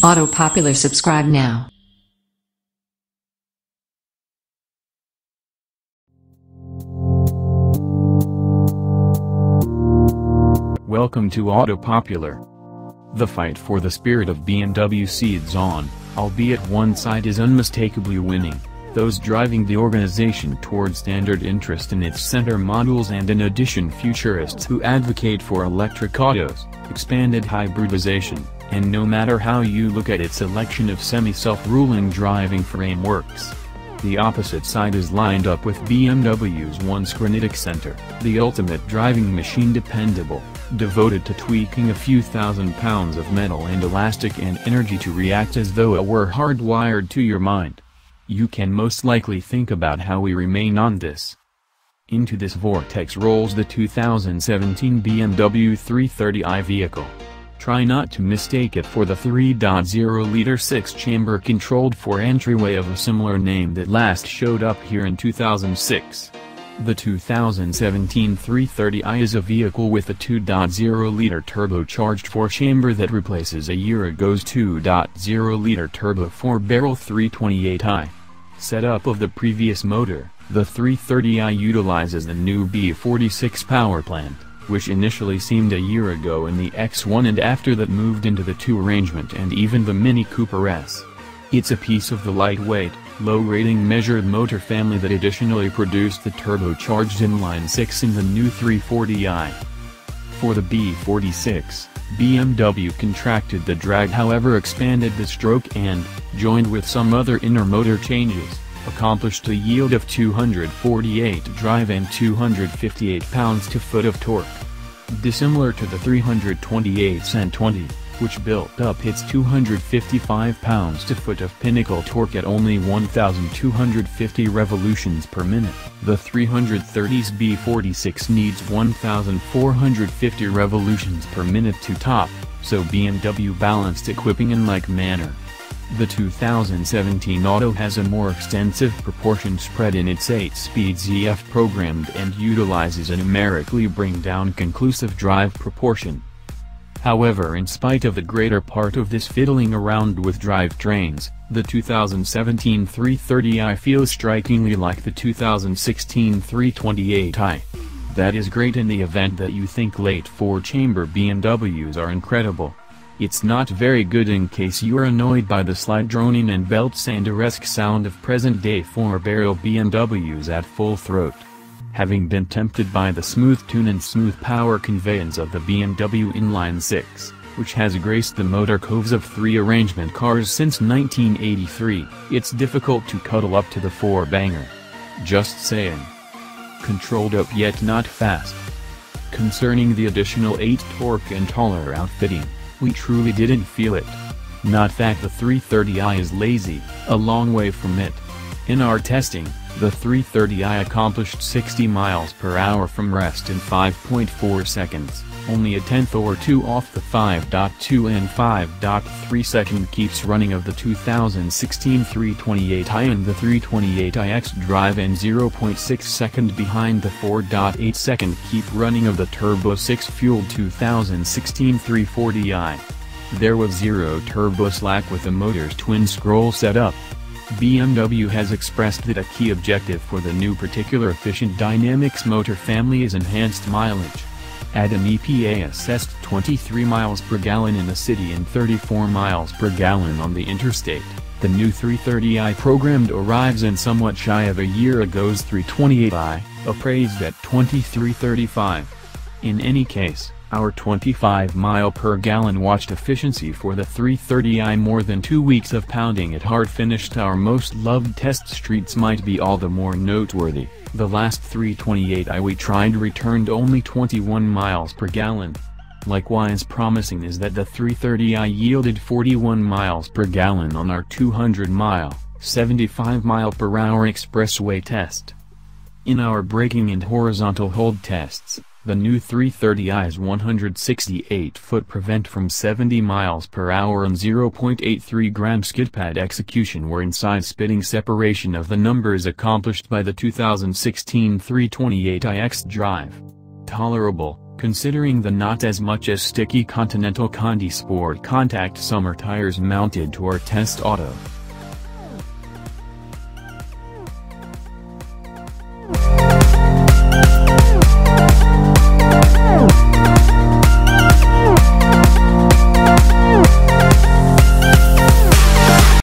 Auto Popular, subscribe now. Welcome to Auto Popular. The fight for the spirit of BMW seeds on, albeit one side is unmistakably winning, those driving the organization toward standard interest in its center models and in addition futurists who advocate for electric autos, expanded hybridization, and no matter how you look at its selection of semi-self-ruling driving frameworks. The opposite side is lined up with BMW's once granitic center, the ultimate driving machine, dependable, devoted to tweaking a few £1,000 of metal and elastic and energy to react as though it were hardwired to your mind. You can most likely think about how we remain on this. Into this vortex rolls the 2017 BMW 330i vehicle. Try not to mistake it for the 3.0-liter 6-chamber controlled four-entryway of a similar name that last showed up here in 2006. The 2017 330i is a vehicle with a 2.0-liter turbocharged 4-chamber that replaces a year ago's 2.0-liter turbo 4-barrel 328i. Setup of the previous motor, the 330i utilizes the new B46 power plant, which initially seemed a year ago in the X1 and after that moved into the 2 arrangement and even the Mini Cooper S. It's a piece of the lightweight, low-rating measured motor family that additionally produced the turbocharged inline-6 in the new 340i. For the B46, BMW contracted the drag, however expanded the stroke and, joined with some other inner motor changes, accomplished a yield of 248 drive and 258 pounds-to-foot of torque. Dissimilar to the 328's N20, which built up its 255 pounds-to-foot of pinnacle torque at only 1,250 revolutions per minute, the 330's B46 needs 1,450 revolutions per minute to top, so BMW balanced equipping in like manner. The 2017 auto has a more extensive proportion spread in its 8-speed ZF programmed and utilizes a numerically bring-down conclusive drive proportion. However, in spite of the greater part of this fiddling around with drivetrains, the 2017 330i feels strikingly like the 2016 328i. That is great in the event that you think late 4-chamber BMWs are incredible. It's not very good in case you're annoyed by the slight droning and belt-sander-esque sound of present-day 4-barrel BMWs at full throat. Having been tempted by the smooth tune and smooth power conveyance of the BMW inline 6, which has graced the motor coves of 3 arrangement cars since 1983, it's difficult to cuddle up to the 4-banger. Just saying. Controlled up yet not fast. Concerning the additional 8 torque and taller outfitting, we truly didn't feel it. Not that the 330i is lazy, a long way from it. In our testing, the 330i accomplished 60 miles per hour from rest in 5.4 seconds, only a tenth or 2 off the 5.2 and 5.3 second keeps running of the 2016 328i and the 328i xDrive, and 0.6 second behind the 4.8 second keep running of the turbo 6-fueled 2016 340i. There was zero turbo slack with the motor's twin-scroll setup. BMW has expressed that a key objective for the new particular efficient dynamics motor family is enhanced mileage. At an EPA-assessed 23 miles per gallon in the city and 34 miles per gallon on the interstate, the new 330i programmed arrives in somewhat shy of a year ago's 328i, appraised at 2335. In any case, our 25 mile per gallon watched efficiency for the 330i, more than 2 weeks of pounding it hard, finished our most loved test streets. Might be all the more noteworthy, the last 328i we tried returned only 21 miles per gallon. Likewise promising is that the 330i yielded 41 miles per gallon on our 200 mile, 75 mile per hour expressway test. In our braking and horizontal hold tests, the new 330i's 168-foot prevent from 70 miles per hour and 0.83 gram skid pad execution were inside spitting separation of the numbers accomplished by the 2016 328i xDrive. Tolerable, Considering the not as much as sticky Continental Conti Sport Contact summer tires mounted to our test auto.